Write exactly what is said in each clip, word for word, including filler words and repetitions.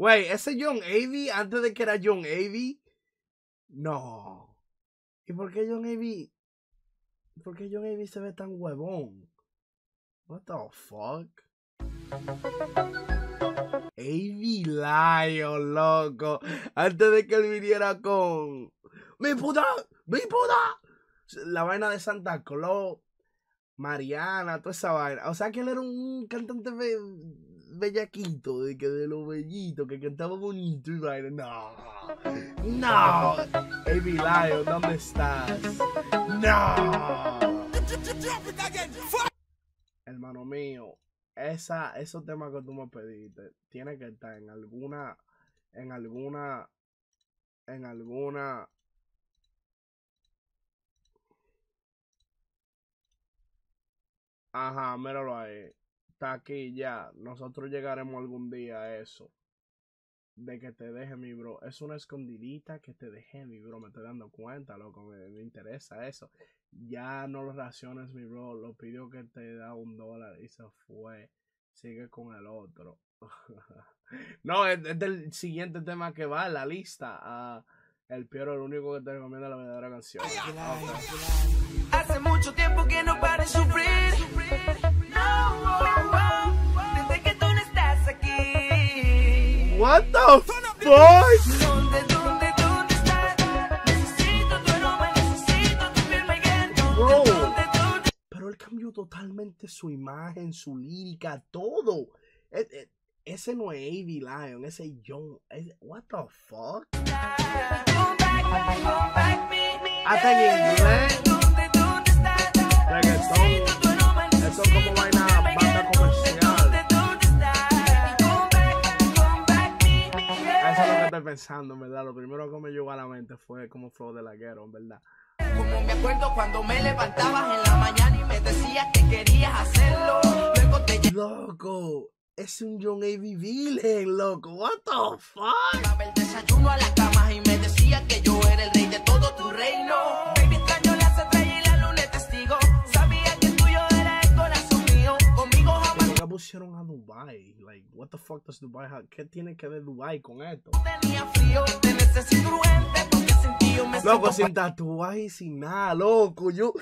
Güey, ese John Eiby, antes de que era John Eiby. No. ¿Y por qué John Eiby? ¿Por qué John Eiby se ve tan huevón? What the fuck? Eiby Lion, loco. Antes de que él viniera con... ¡Mi puta! ¡Mi puta! La vaina de Santa Claus, Mariana, toda esa vaina. O sea que él era un cantante be bellaquito, de que de lo bellito, que cantaba bonito y vaina. No, no, Eiby Lion, ¿dónde estás? No. Hermano mío, esa, esos temas que tú me pediste, tiene que estar en alguna, en alguna, en alguna... Ajá, míralo ahí. Está aquí ya. Nosotros llegaremos algún día a eso. De que te deje, mi bro. Es una escondidita que te dejé, mi bro. Me estoy dando cuenta, loco. Me, me interesa eso. Ya no lo raciones, mi bro. Lo pidió que te da un dólar y se fue. Sigue con el otro. No, es, es del siguiente tema que va en la lista. Uh, el Piero, el único que te recomienda la verdadera canción. Hace mucho tiempo que no paro de sufrir. No, no, no, desde que tú no estás aquí. What the fuck? ¿Dónde, dónde, dónde estás? Necesito tu aroma, necesito tu piel, me quedo. Pero él cambió totalmente su imagen, su lírica, todo. E e ese no es Eiby Lion, ese es John. Ese, what the fuck? Hasta en inglés. Eso es como vaina banda comercial. Eso es lo que estoy pensando, en verdad. Lo primero que me llegó a la mente fue como flow de la guerra, en verdad. Como me acuerdo cuando me levantabas en la mañana y me decías que querías hacerlo. Luego te... Loco, es un John Eiby Villain, loco. What the fuck? Daba el desayuno a las camas y me decías que yo era el rey de todo tu reino. Baby, extraño las estrellas y la luna es testigo. Pusieron a Dubai, like what the fuck does Dubai have? ¿Qué tiene que ver Dubai con esto? Tenía frío, te necesito urgente porque sin ti yo me loco, sin tatuaje y sin nada, loco. Yo,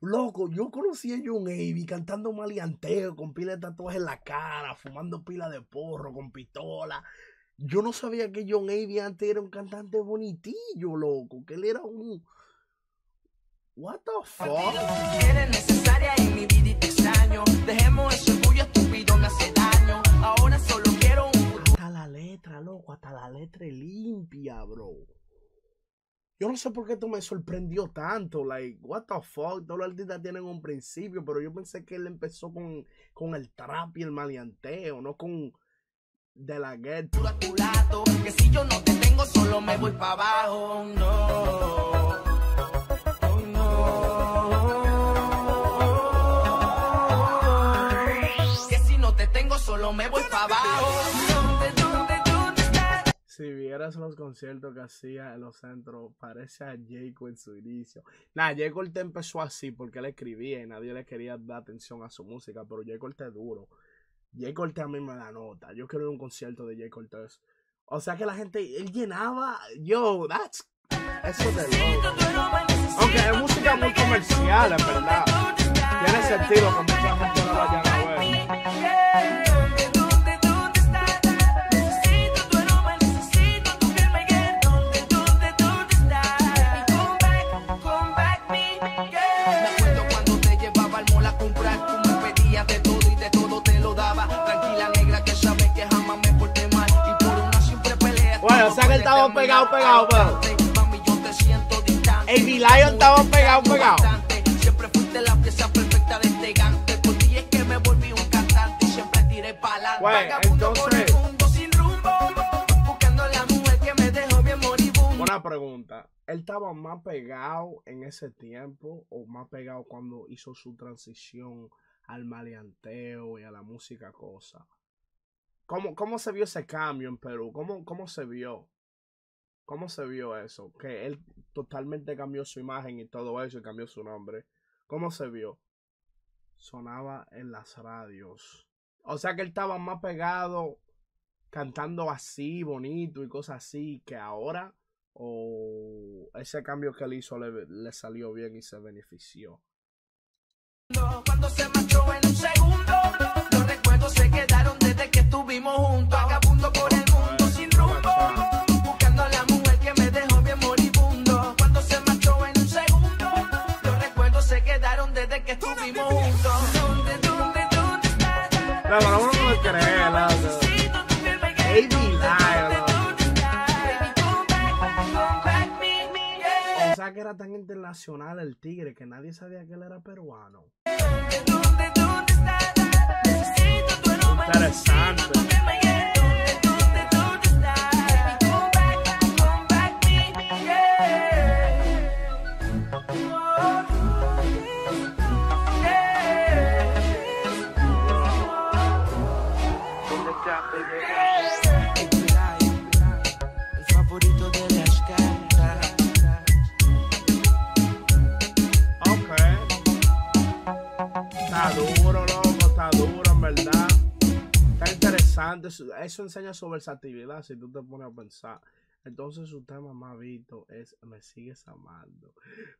loco, yo conocí a John Eiby cantando maleanteo con pila de tatuaje en la cara, fumando pila de porro con pistola. Yo no sabía que John Eiby antes era un cantante bonitillo, loco, que él era un... What the fuck? Eres necesaria en mi vida y te extraño. Dejemos ese orgullo estúpido, me hace daño. Ahora solo quiero un... Hasta la letra, loco, hasta la letra es limpia, bro. Yo no sé por qué esto me sorprendió tanto. Like, what the fuck? Todos los artistas tienen un principio, pero yo pensé que él empezó con, con el trap y el maleanteo, no con... De la guerra. A tu lado, que si yo no te tengo, solo me voy para abajo, no. Solo me voy para abajo. ¿Dónde, dónde, dónde estás? Si vieras los conciertos que hacía en los centros, parece a Jacob en su inicio. Nah, J Cortez empezó así porque él escribía y nadie le quería dar atención a su música, pero J Cortez es duro. J Cortez a mí me da nota. Yo quiero ir a un concierto de J Cortez. O sea que la gente, él llenaba. Yo, that's... Eso es de loco. Aunque es música muy comercial, en verdad. Tiene sentido que mucha gente no vaya a ver. Estaba pegado, pegado, pegado. Eiby Lion estaba pegado, pegado. Siempre fuiste la pieza perfecta de este gante. Por ti es que me volví un cantante y siempre tiré para adelante. Entonces, buscando la mujer que me dejó bien moribundo. Una pregunta: ¿él estaba más pegado en ese tiempo o más pegado cuando hizo su transición al maleanteo y a la música cosa? ¿Cómo, cómo se vio ese cambio en Perú? ¿Cómo, cómo se vio? ¿Cómo se vio eso? Que él totalmente cambió su imagen y todo eso y cambió su nombre. ¿Cómo se vio? Sonaba en las radios. O sea que él estaba más pegado cantando así, bonito y cosas así, que ahora, o oh, ese cambio que él hizo le, le salió bien y se benefició? Cuando se marchó en un segundo, los recuerdos se quedaron desde que estuvimos juntos. Vagabundo por el mundo sin rumbo, buscando a la mujer que me dejó bien moribundo. Cuando se marchó en un segundo, los recuerdos se quedaron desde que estuvimos juntos. ¿Dónde, dónde, dónde estás? Claro, no uno no cree, nada. Eiby Lion. O sea que era tan internacional el tigre que nadie sabía que él era peruano. Interesante. Eso, eso enseña su versatilidad si tú te pones a pensar. Entonces su tema más visto es Me Sigues Amando.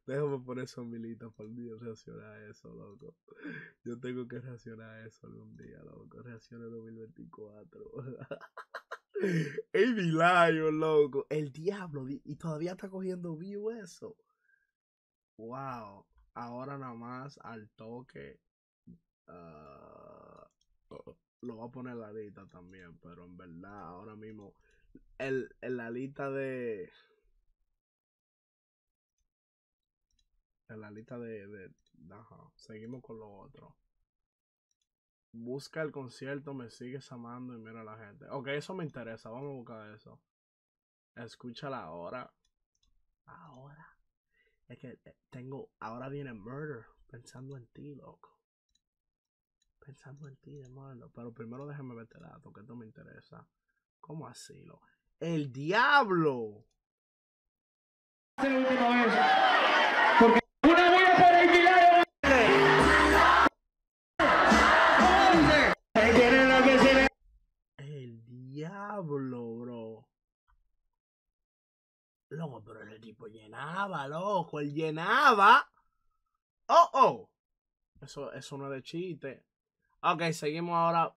Déjame poner eso en milita, por Dios, reacciona a eso, loco. Yo tengo que reaccionar a eso algún día, loco. Reacciona dos mil veinticuatro. Eiby Lion, loco. El diablo, y todavía está cogiendo view eso. Wow. Ahora nada más al toque. Ah... Uh... Lo voy a poner en la lista también, pero en verdad ahora mismo el, en la lista de en la lista de, de ajá, seguimos con lo otro. Busca el concierto Me Sigues Amando y mira a la gente. Ok, eso me interesa, vamos a buscar eso. Escúchala ahora. Ahora es que tengo, ahora viene Murder, pensando en ti, loco. Pensando en ti, hermano. Pero primero déjame verte el dato, que esto me interesa. ¿Cómo así, lo? ¡El diablo! Es el último beso. Porque una vida para Eiby Lion. El diablo, bro. Loco, pero el tipo llenaba, loco. Él llenaba. Oh, oh. Eso, eso no es de chiste. Ok, seguimos ahora